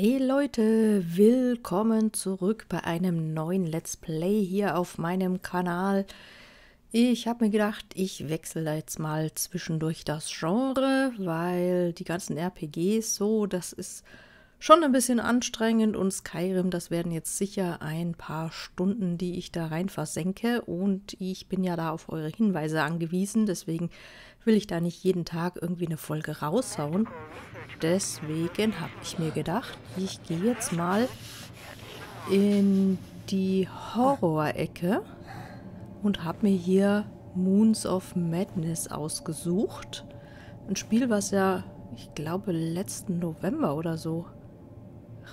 Hey Leute, willkommen zurück bei einem neuen Let's Play hier auf meinem Kanal. Ich habe mir gedacht, ich wechsle da jetzt mal zwischendurch das Genre, weil die ganzen RPGs so, das ist schon ein bisschen anstrengend und Skyrim, das werden jetzt sicher ein paar Stunden, die ich da rein versenke und ich bin ja da auf eure Hinweise angewiesen, deswegen will ich da nicht jeden Tag irgendwie eine Folge raushauen. Deswegen habe ich mir gedacht, ich gehe jetzt mal in die Horror-Ecke und habe mir hier Moons of Madness ausgesucht. Ein Spiel, was ja, ich glaube, letzten November oder so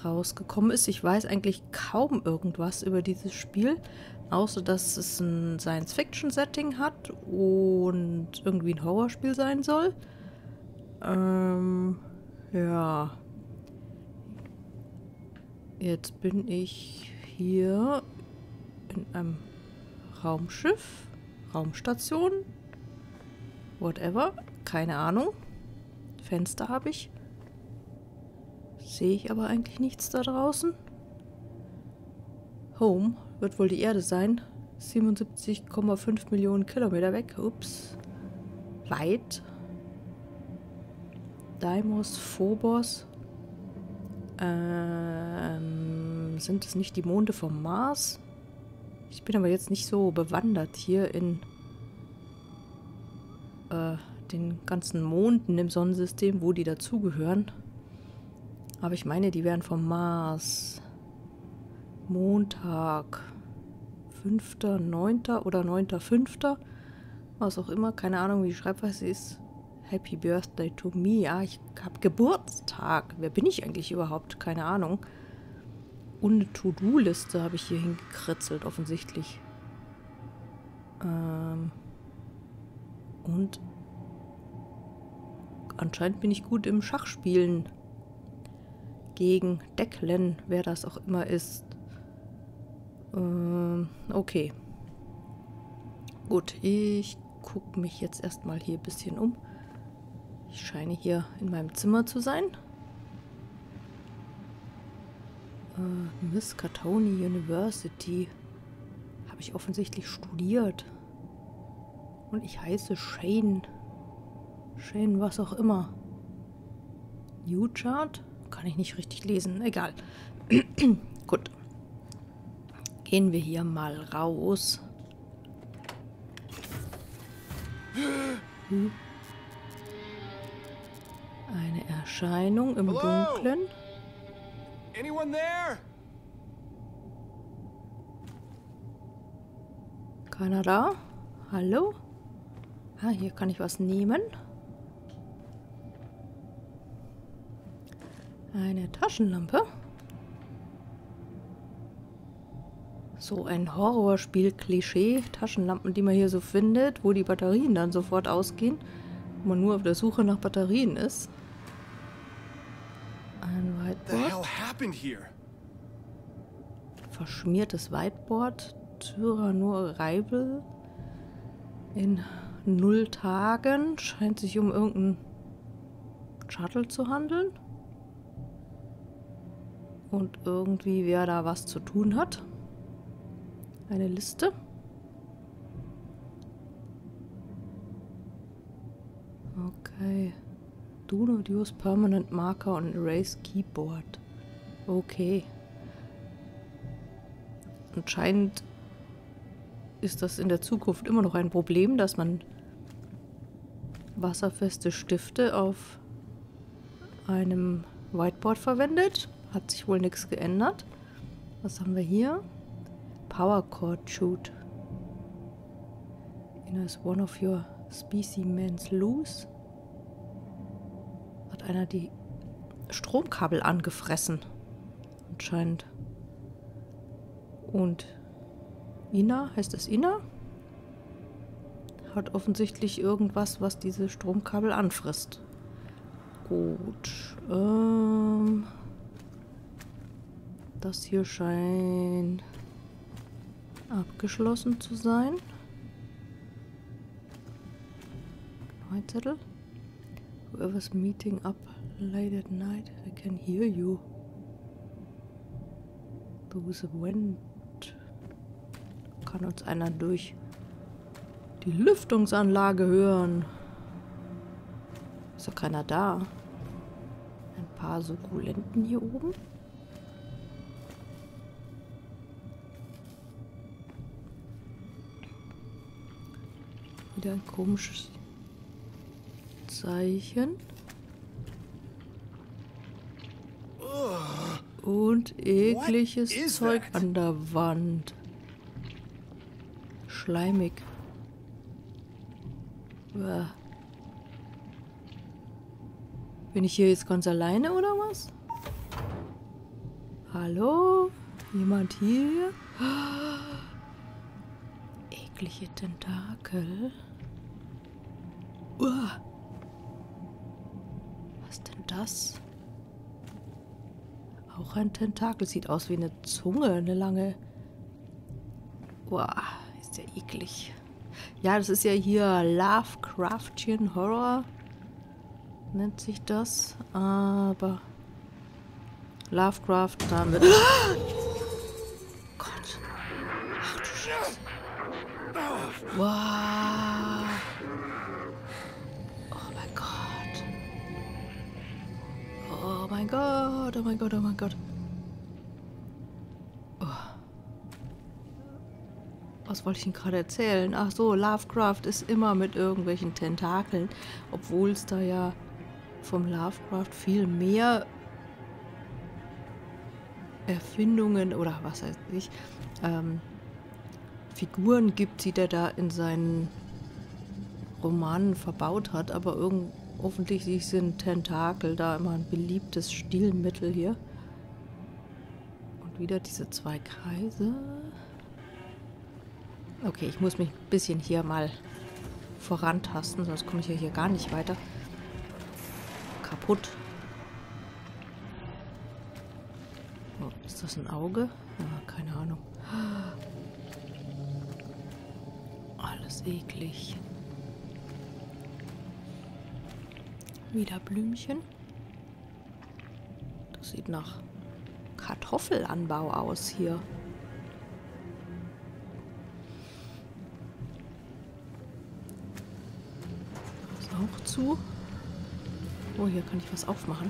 rausgekommen ist. Ich weiß eigentlich kaum irgendwas über dieses Spiel, außer dass es ein Science-Fiction-Setting hat und irgendwie ein Horrorspiel sein soll. Ja. Jetzt bin ich hier in einem Raumschiff, Raumstation, whatever, keine Ahnung. Fenster habe ich. Sehe ich aber eigentlich nichts da draußen. Home wird wohl die Erde sein. 77,5 Millionen Kilometer weg. Ups. Weit. Deimos, Phobos. Sind es nicht die Monde vom Mars? Ich bin aber jetzt nicht so bewandert hier in den ganzen Monden im Sonnensystem, wo die dazugehören. Aber ich meine, die wären vom Mars. Montag. 5.9. oder 9.5. Was auch immer. Keine Ahnung, wie die Schreibweise ist. Happy Birthday to me. Ja, ich habe Geburtstag. Wer bin ich eigentlich überhaupt? Keine Ahnung. Und eine To-Do-Liste habe ich hier hingekritzelt, offensichtlich. Und anscheinend bin ich gut im Schachspielen. Gegen Declan, wer das auch immer ist. Okay. Gut, ich gucke mich jetzt erstmal hier ein bisschen um. Ich scheine hier in meinem Zimmer zu sein. Miskatonic University. Habe ich offensichtlich studiert. Und ich heiße Shane. Shane, was auch immer. New Chart? Kann ich nicht richtig lesen. Egal. Gut. Gehen wir hier mal raus. Eine Erscheinung im Dunkeln. Keiner da? Hallo? Ah, hier kann ich was nehmen. Eine Taschenlampe. So ein Horrorspiel-Klischee. Taschenlampen, die man hier so findet, wo die Batterien dann sofort ausgehen. Wo man nur auf der Suche nach Batterien ist. Ein Whiteboard. Verschmiertes Whiteboard. Cyrano Reibel. In 0 Tagen. Scheint sich um irgendeinen Shuttle zu handeln. Und irgendwie, wer da was zu tun hat. Eine Liste. Okay. Do not use permanent marker on erase keyboard. Okay. Anscheinend ist das in der Zukunft immer noch ein Problem, dass man wasserfeste Stifte auf einem Whiteboard verwendet. Hat sich wohl nichts geändert. Was haben wir hier? Power Cord Shoot. Is one of your specimens loose? Hat einer die Stromkabel angefressen. Anscheinend. Und Ina, heißt das Ina? Hat offensichtlich irgendwas, was diese Stromkabel anfrisst. Gut. Das hier scheint abgeschlossen zu sein. Ein Zettel. Whoever's meeting up late at night, I can hear you. böse Wind. Kann uns einer durch die Lüftungsanlage hören? Ist doch keiner da. Ein paar Sukkulenten hier oben. Wieder ein komisches Zeichen. Und ekliges Zeug an der Wand. Schleimig. Uah. Bin ich hier jetzt ganz alleine oder was? Hallo? Jemand hier? Oh. Eklige Tentakel. Uah. Was denn das? Auch ein Tentakel. Sieht aus wie eine Zunge, eine lange. Uah, ist ja eklig. Ja, das ist ja hier Lovecraftian Horror. Nennt sich das, aber Lovecraft damit. Oh Gott. Ach du Scheiße. Wow. Oh mein Gott. Oh mein Gott, oh mein Gott, oh mein Gott. Oh. Was wollte ich Ihnen gerade erzählen? Ach so, Lovecraft ist immer mit irgendwelchen Tentakeln, obwohl es da ja vom Lovecraft viel mehr Erfindungen oder was weiß ich, Figuren gibt, die der da in seinen Romanen verbaut hat, aber offensichtlich sind Tentakel da immer ein beliebtes Stilmittel hier. Und wieder diese zwei Kreise. Okay, ich muss mich ein bisschen hier mal vorantasten, sonst komme ich ja hier gar nicht weiter. Kaputt. Oh, ist das ein Auge? Ja, keine Ahnung. Alles eklig. Wieder Blümchen. Das sieht nach Kartoffelanbau aus hier. Ist auch zu. Oh, hier kann ich was aufmachen.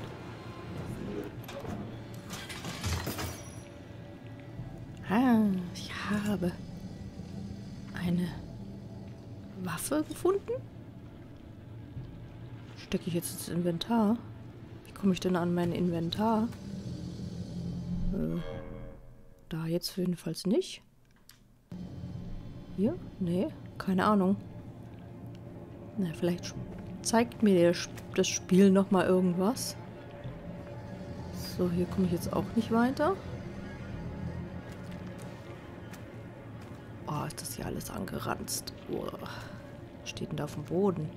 Ah, ich habe eine Waffe gefunden. Stecke ich jetzt ins Inventar? Wie komme ich denn an mein Inventar? Da jetzt jedenfalls nicht. Hier? Nee, keine Ahnung. Na, vielleicht schon. Zeigt mir das Spiel nochmal irgendwas. So, hier komme ich jetzt auch nicht weiter. Oh, ist das hier alles angeranzt. Oh, was steht denn da auf dem Boden?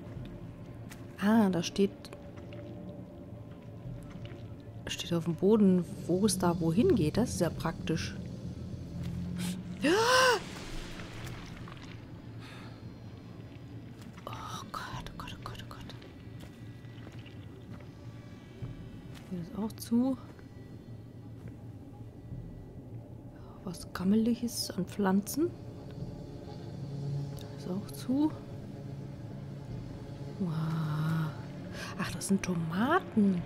Ah, da steht auf dem Boden, wo es da wohin geht. Das ist ja praktisch. Zu. Was Gammeliges an Pflanzen. Das ist auch zu. Wow. Ach, das sind Tomaten.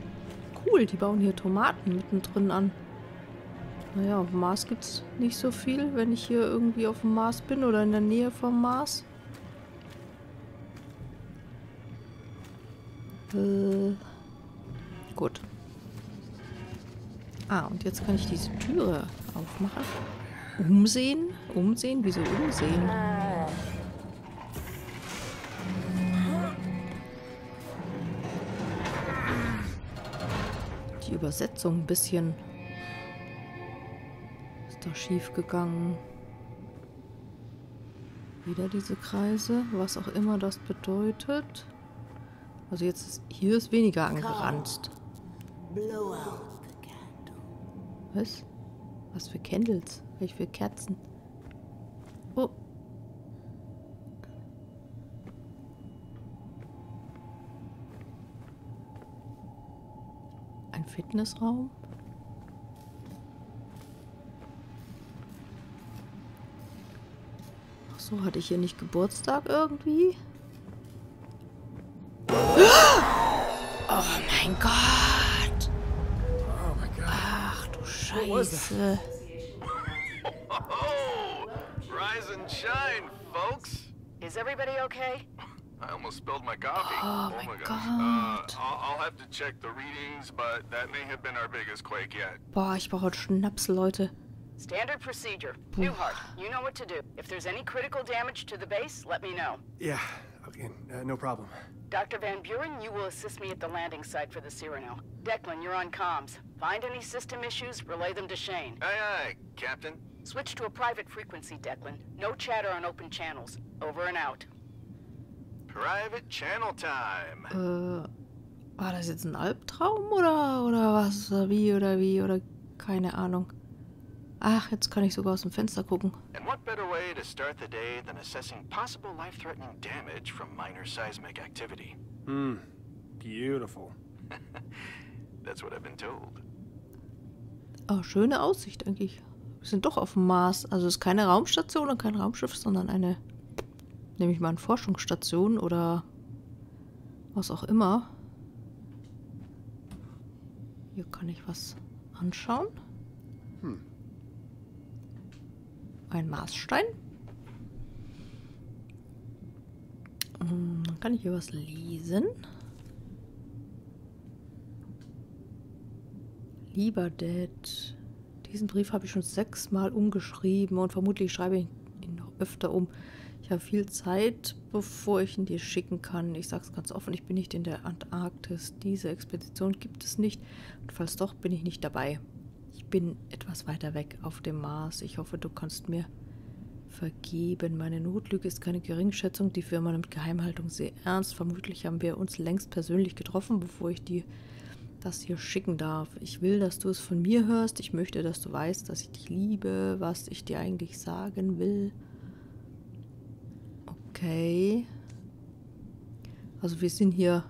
Cool, die bauen hier Tomaten mittendrin an. Naja, auf dem Mars gibt es nicht so viel, wenn ich hier irgendwie auf dem Mars bin oder in der Nähe vom Mars. Gut. Ah, und jetzt kann ich diese Türe aufmachen. Umsehen? Umsehen? Wieso umsehen? Die Übersetzung ein bisschen ist da schief gegangen. Wieder diese Kreise, was auch immer das bedeutet. Also jetzt ist, hier ist weniger angeranzt. Was? Was für Candles? Welche für Kerzen? Oh. Ein Fitnessraum? So, hatte ich hier nicht Geburtstag irgendwie? Oh mein Gott! Ach du Scheiße! Rise and shine, folks! Is everybody okay? I almost spilled my coffee. Oh my God. I'll have to check the readings, but that may have been our biggest quake yet. Boah, ich brauche heute Schnaps, Leute. Standard procedure. Newhart, you know what to do. If there's any critical damage to the base, let me know. Yeah, okay, no problem. Dr. Van Buren, you will assist me at the landing site for the Cyrano. Declan, you're on comms. Find any system issues, relay them to Shane. Aye, aye, Captain. Switch to a private frequency, Declan. No chatter on open channels. Over and out. Private Channel Time. War das jetzt ein Albtraum oder was? Oder wie? Keine Ahnung. Ach, jetzt kann ich sogar aus dem Fenster gucken. And what better way to start the day than assessing possible life-threatening damage from minor seismic activity? Hmm. Beautiful. That's what I've been told. Oh, schöne Aussicht eigentlich. Wir sind doch auf dem Mars. Also es ist keine Raumstation und kein Raumschiff, sondern eine... Nehme ich mal an, Forschungsstation oder was auch immer. Hier kann ich was anschauen. Ein Marsstein. Dann kann ich hier was lesen. Lieber Dad, diesen Brief habe ich schon 6-mal umgeschrieben und vermutlich schreibe ich ihn noch öfter um. Ich habe viel Zeit, bevor ich ihn dir schicken kann. Ich sage es ganz offen, ich bin nicht in der Antarktis. Diese Expedition gibt es nicht. Und falls doch, bin ich nicht dabei. Ich bin etwas weiter weg auf dem Mars. Ich hoffe, du kannst mir vergeben. Meine Notlüge ist keine Geringschätzung. Die Firma nimmt Geheimhaltung sehr ernst. Vermutlich haben wir uns längst persönlich getroffen, bevor ich dir das hier schicken darf. Ich will, dass du es von mir hörst. Ich möchte, dass du weißt, dass ich dich liebe, was ich dir eigentlich sagen will. Okay. Also wir sind hier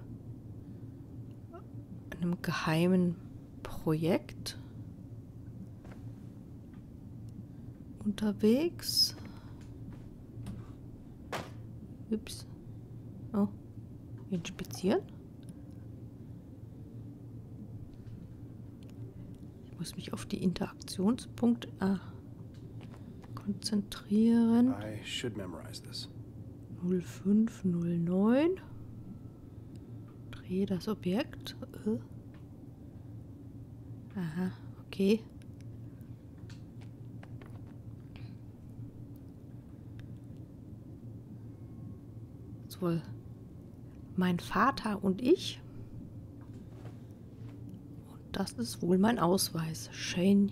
in einem geheimen Projekt unterwegs. Ups. Oh. Inspizieren. Ich muss mich auf die Interaktionspunkte konzentrieren. I should memorize this. 0509. Dreh das Objekt. Aha, okay. So, mein Vater und ich. Und das ist wohl mein Ausweis. Shane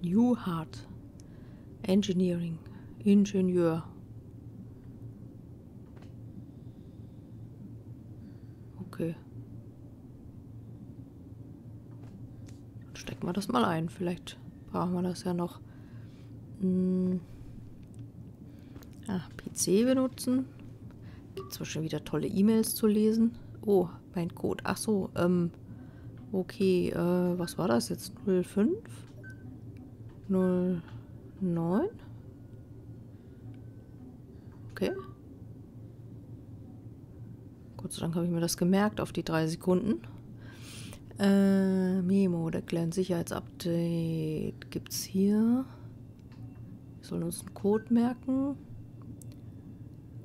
Newhart. Engineering. Ingenieur. Okay. Dann stecken wir das mal ein. Vielleicht brauchen wir das ja noch. PC benutzen. Gibt es zwar schon wieder tolle E-Mails zu lesen. Oh, mein Code. Ach so, okay, was war das jetzt? 05? 09? Okay. Gott sei Dank habe ich mir das gemerkt auf die 3 Sekunden. Memo, der kleine Sicherheitsupdate gibt's hier. Wir sollen uns einen Code merken.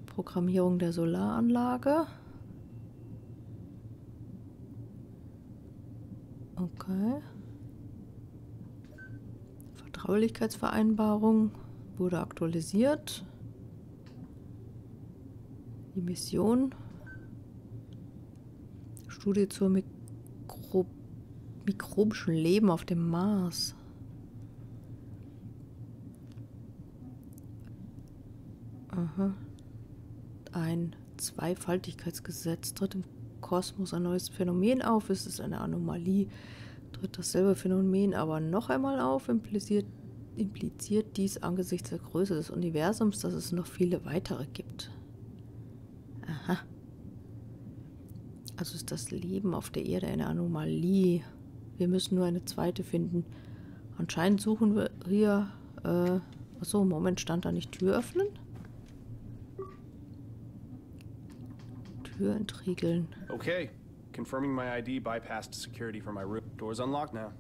Programmierung der Solaranlage. Okay. Vertraulichkeitsvereinbarung wurde aktualisiert. Die Mission. Studie zur mikrobischen Leben auf dem Mars. Aha. Ein Zweifaltigkeitsgesetz tritt im Kosmos ein neues Phänomen auf. Ist es eine Anomalie? Tritt dasselbe Phänomen aber noch einmal auf? Impliziert dies angesichts der Größe des Universums, dass es noch viele weitere gibt? Aha. Also ist das Leben auf der Erde eine Anomalie. Wir müssen nur eine zweite finden. Anscheinend suchen wir hier... Achso, Moment, stand da nicht Tür öffnen? Tür entriegeln. Okay, confirming my ID bypassed security for my room. Doors unlocked now.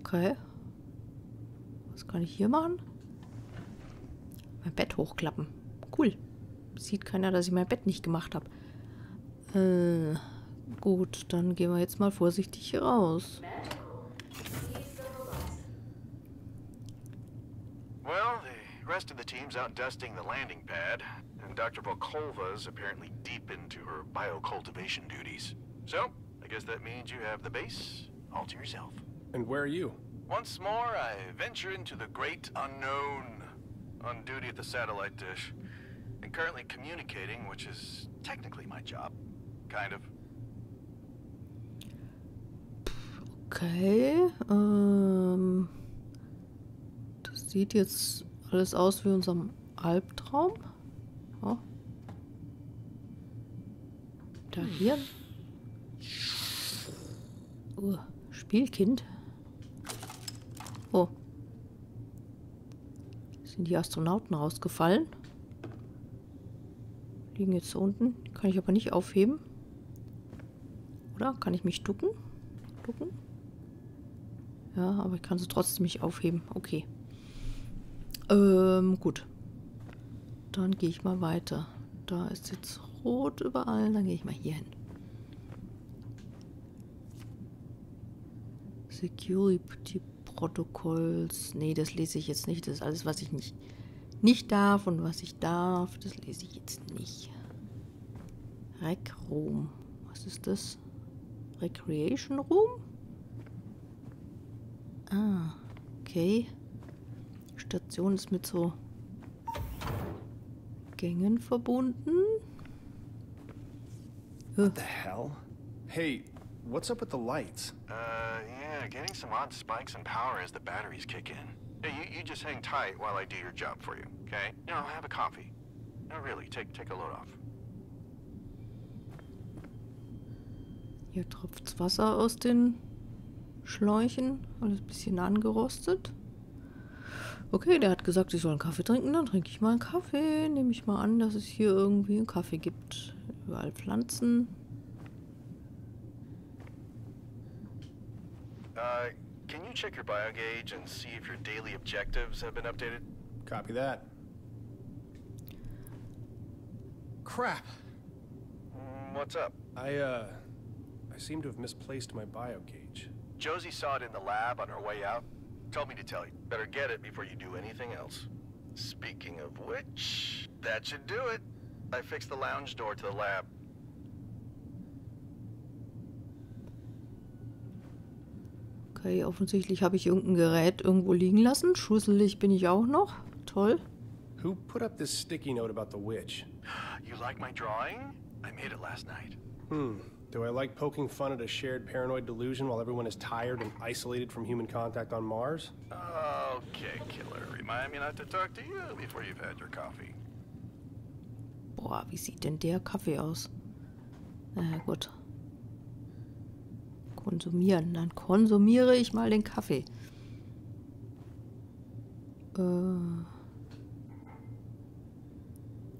Okay. Was kann ich hier machen? Mein Bett hochklappen. Cool. Sieht keiner, dass ich mein Bett nicht gemacht habe. Gut, dann gehen wir jetzt mal vorsichtig hier raus. Well, the rest of the team's out dusting the landing pad, and Dr. Volkova is apparently deep into her biocultivation duties. So, I guess that means you have the base all to yourself. And where are you? Once more, I venture into the great unknown. On duty at the satellite dish. And currently communicating, which is technically my job. Kind of. Okay, das sieht jetzt alles aus wie unserem Albtraum. Oh. Da hier. Oh, Spielkind. Oh. Sind die Astronauten rausgefallen? Liegen jetzt so unten. Kann ich aber nicht aufheben. Oder? Kann ich mich ducken? Ja, aber ich kann sie trotzdem nicht aufheben. Okay. Gut. Dann gehe ich mal weiter. Da ist jetzt rot überall. Dann gehe ich mal hier hin. Security Protocols. Nee, das lese ich jetzt nicht. Das ist alles, was ich nicht darf. Und was ich darf, das lese ich jetzt nicht. Rec Room. Was ist das? Recreation Room? Ah, okay. Station ist mit so Gängen verbunden. What the hell? Hey, what's up with the lights? Yeah, getting some odd spikes in power as the batteries kick in. Hey, you just hang tight while I do your job for you, okay? Now have a coffee. No, really, take a load off. Hier tropft's Wasser aus den Schläuchen. Alles ein bisschen angerostet. Okay, der hat gesagt, ich soll einen Kaffee trinken. Dann trinke ich mal einen Kaffee. Nehme ich mal an, dass es hier irgendwie einen Kaffee gibt. Überall Pflanzen. Can you check your bio gauge and see if your daily objectives have been updated? Copy that. Crap. What's up? I seem to have misplaced my bio gauge. Josie saw it in the lab on her way out. Told me to tell you. Better get it before you do anything else. Speaking of which, that should do it. I fixed the lounge door to the lab. Okay, offensichtlich habe ich irgendein Gerät irgendwo liegen lassen. Schusselig bin ich auch noch. Toll. Who put up this sticky note about the witch? You like my drawing? I made it last night. Do I like poking fun at a shared paranoid delusion while everyone is tired and isolated from human contact on Mars? Okay, killer. Remind me not to talk to you before you've had your coffee. Boah, wie sieht denn der Kaffee aus? Na gut. Konsumieren. Dann konsumiere ich mal den Kaffee.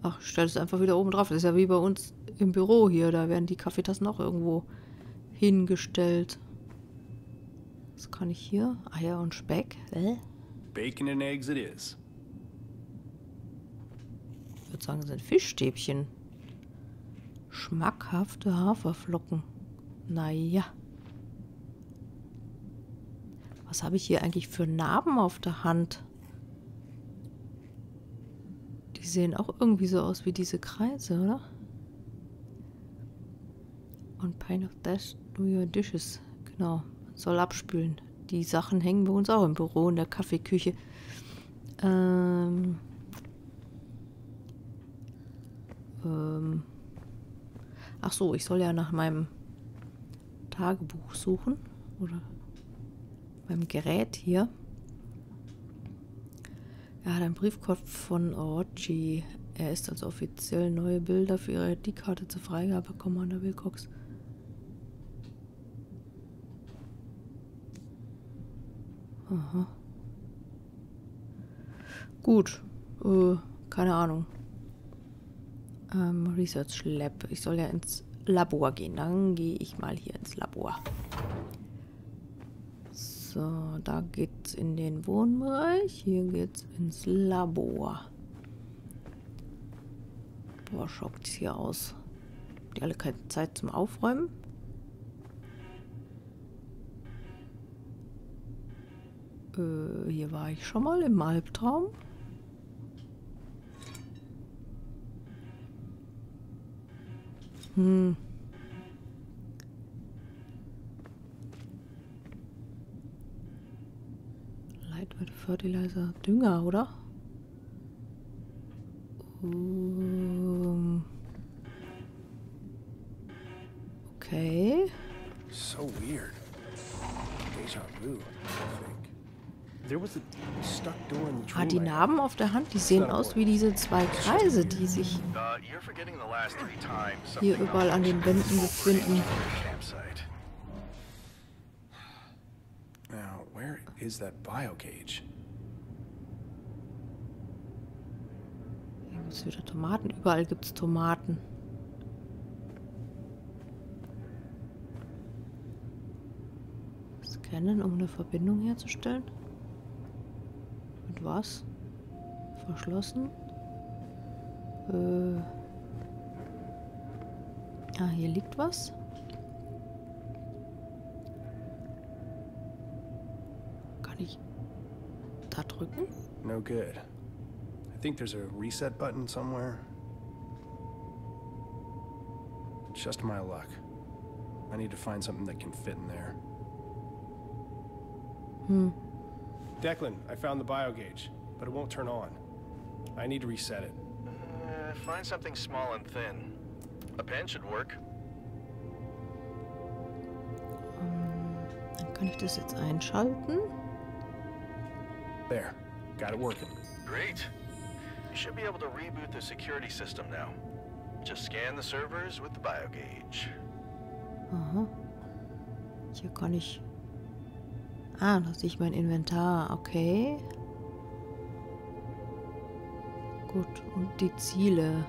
Ach, stell es einfach wieder oben drauf. Das ist ja wie bei uns im Büro hier. Da werden die Kaffeetassen auch irgendwo hingestellt. Was kann ich hier? Eier und Speck. Bacon and eggs it is. Ich würde sagen, das sind Fischstäbchen. Schmackhafte Haferflocken. Naja. Was habe ich hier eigentlich für Narben auf der Hand? Die sehen auch irgendwie so aus wie diese Kreise, oder? On pain of death, do your dishes. Genau, soll abspülen. Die Sachen hängen bei uns auch im Büro, in der Kaffeeküche. Ach so, ich soll ja nach meinem Tagebuch suchen. Oder meinem Gerät hier. Er hat einen Briefkopf von Orochi. Er ist als offiziell neue Bilder für ihre ID-Karte zur Freigabe, Commander Wilcox. Aha. Gut. Keine Ahnung. Research Lab. Ich soll ja ins Labor gehen. Dann gehe ich mal hier ins Labor. So, da geht's in den Wohnbereich. Hier geht's ins Labor. Boah, schaut's hier aus. Haben die alle keine Zeit zum Aufräumen? Hier war ich schon mal im Albtraum. Hm. Lightweight Fertilizer, Dünger, oder? Okay. So weird. Deja vu. Ah, die Narben auf der Hand, die sehen aus wie diese zwei Kreise, die sich hier überall an den Wänden befinden. Hier gibt es wieder Tomaten. Überall gibt es Tomaten. Scannen, um eine Verbindung herzustellen. Was? Verschlossen? Ah, hier liegt was. Kann ich da drücken? No good. I think there's a reset button somewhere. Just my luck. I need to find something that can fit in there. Hm. Declan, I found the bio gauge, but it won't turn on. I need to reset it. Find something small and thin. A pen should work. Dann kann ich das jetzt einschalten. There, got it working. Great. You should be able to reboot the security system now. Just scan the servers with the bio gauge. Aha. Hier kann ich. Ah, da sehe ich mein Inventar. Okay. Gut, und die Ziele.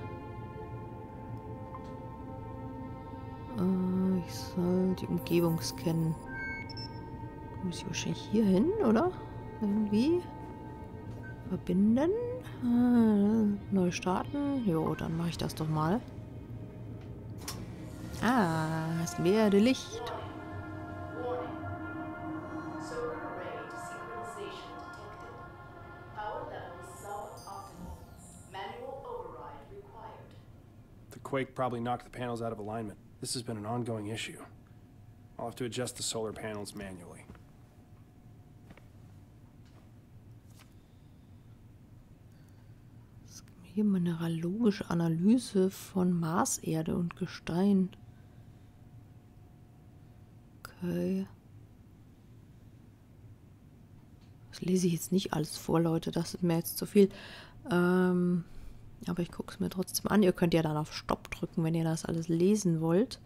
Ich soll die Umgebung scannen. Muss ich wahrscheinlich hier hin, oder? Irgendwie. Verbinden. Neu starten. Jo, dann mache ich das doch mal. Ah, es werde Licht. Quake probably knocked the panels out of alignment. This has been an ongoing issue. I'll have to adjust the solar panels manually. Es gibt hier mineralogische Analyse von Marserde und Gestein. Okay. Das lese ich jetzt nicht alles vor, Leute. Das ist mir jetzt zu viel. Aber ich gucke es mir trotzdem an. Ihr könnt ja dann auf Stopp drücken, wenn ihr das alles lesen wollt.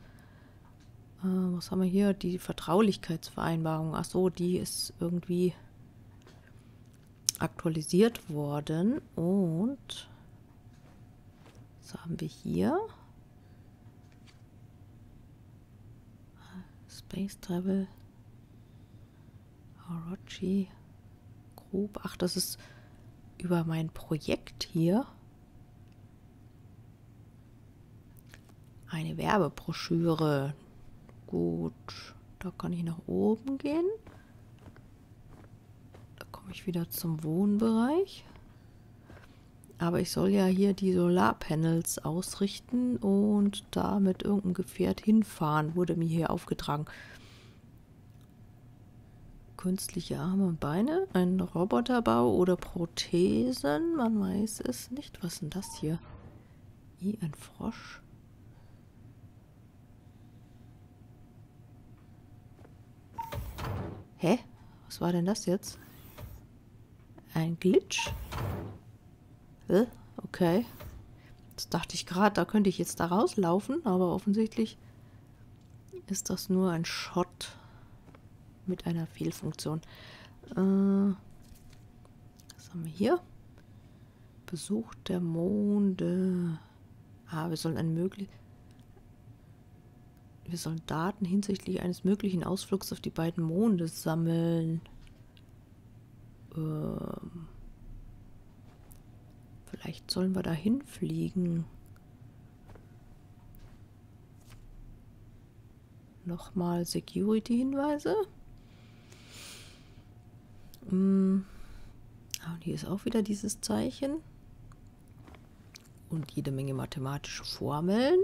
Was haben wir hier? Die Vertraulichkeitsvereinbarung. Achso, die ist irgendwie aktualisiert worden. Und was haben wir hier? Space Travel. Orochi Group. Ach, das ist über mein Projekt hier. Eine Werbebroschüre. Gut, da kann ich nach oben gehen. Da komme ich wieder zum Wohnbereich. Aber ich soll ja hier die Solarpanels ausrichten und da mit irgendeinem Gefährt hinfahren, wurde mir hier aufgetragen. Künstliche Arme und Beine, ein Roboterbau oder Prothesen, man weiß es nicht. Was ist denn das hier? Wie ein Frosch. Hä? Was war denn das jetzt? Ein Glitch? Okay. Das dachte ich gerade, da könnte ich jetzt da rauslaufen, aber offensichtlich ist das nur ein Shot mit einer Fehlfunktion. Was haben wir hier? Besuch der Monde. Ah, wir sollen Daten hinsichtlich eines möglichen Ausflugs auf die beiden Monde sammeln. Vielleicht sollen wir da hinfliegen. Nochmal Security-Hinweise. Und hier ist auch wieder dieses Zeichen. Und jede Menge mathematische Formeln.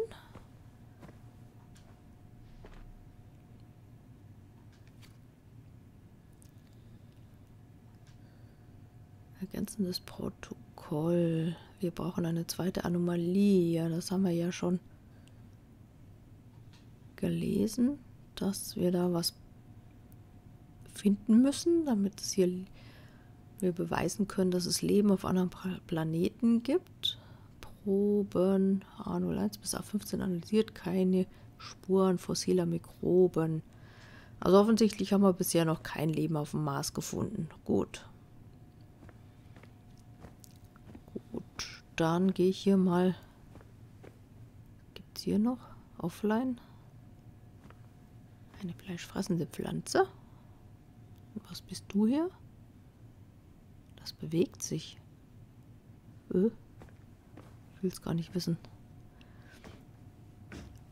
Ergänzendes Protokoll. Wir brauchen eine zweite Anomalie. Ja, das haben wir ja schon gelesen, dass wir da was finden müssen, damit es hier wir beweisen können, dass es Leben auf anderen Planeten gibt. Proben A01 bis A15 analysiert, keine Spuren fossiler Mikroben. Also offensichtlich haben wir bisher noch kein Leben auf dem Mars gefunden. Gut. Gut, dann gehe ich hier mal. Gibt es hier noch? Offline? Eine fleischfressende Pflanze. Und was bist du hier? Das bewegt sich. Ich will es gar nicht wissen.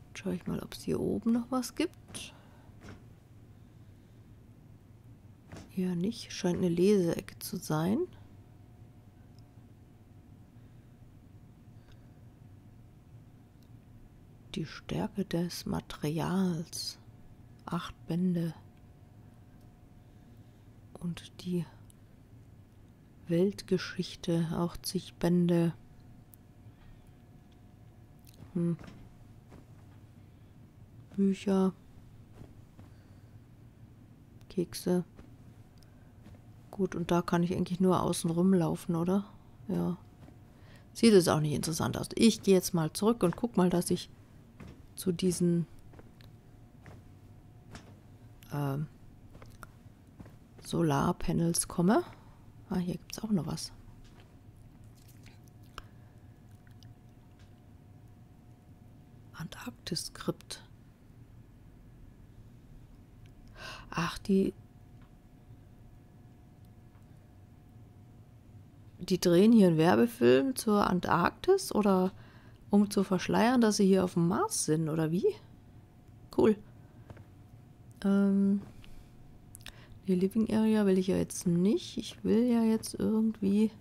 Jetzt schaue ich mal, ob es hier oben noch was gibt. Ja, nicht. Scheint eine Leseecke zu sein. Die Stärke des Materials. 8 Bände. Und die Weltgeschichte, auch zig Bände. Bücher. Kekse. Gut, und da kann ich eigentlich nur außen rumlaufen, oder? Ja. Sieht es auch nicht interessant aus. Ich gehe jetzt mal zurück und guck mal, dass ich zu diesen Solarpanels komme. Ah, hier gibt es auch noch was. Antarktis-Skript. Ach, die drehen hier einen Werbefilm zur Antarktis oder um zu verschleiern, dass sie hier auf dem Mars sind, oder wie? Cool. Die Living Area will ich ja jetzt nicht. Ich will ja jetzt irgendwie...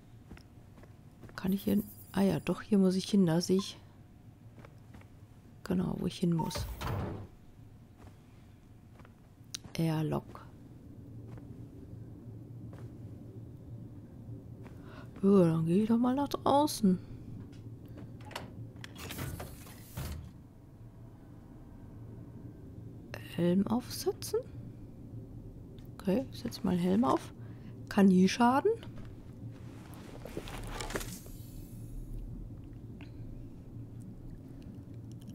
Kann ich hier... Ah ja, doch, hier muss ich hin, da sehe ich... Genau, wo ich hin muss. Airlock. Ja, dann gehe ich doch mal nach draußen. Helm aufsetzen. Okay, ich setze mal Helm auf. Kann nie schaden.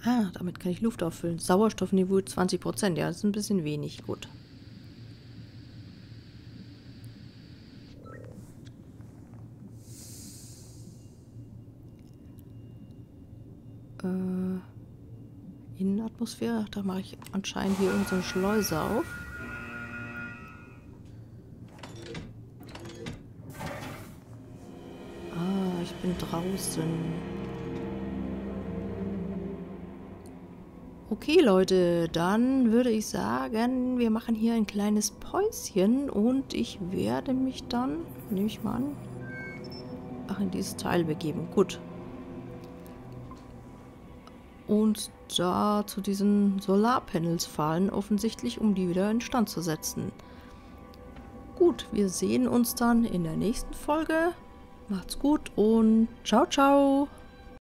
Ah, damit kann ich Luft auffüllen. Sauerstoffniveau 20%. Ja, das ist ein bisschen wenig. Gut. Innenatmosphäre. Da mache ich anscheinend hier unsere Schleuse auf. Ah, ich bin draußen. Okay, Leute, dann würde ich sagen, wir machen hier ein kleines Päuschen und ich werde mich dann, nehme ich mal an, in dieses Teil begeben. Gut. Und da zu diesen Solarpanels fahren, offensichtlich, um die wieder instand zu setzen. Gut, wir sehen uns dann in der nächsten Folge. Macht's gut und ciao, ciao!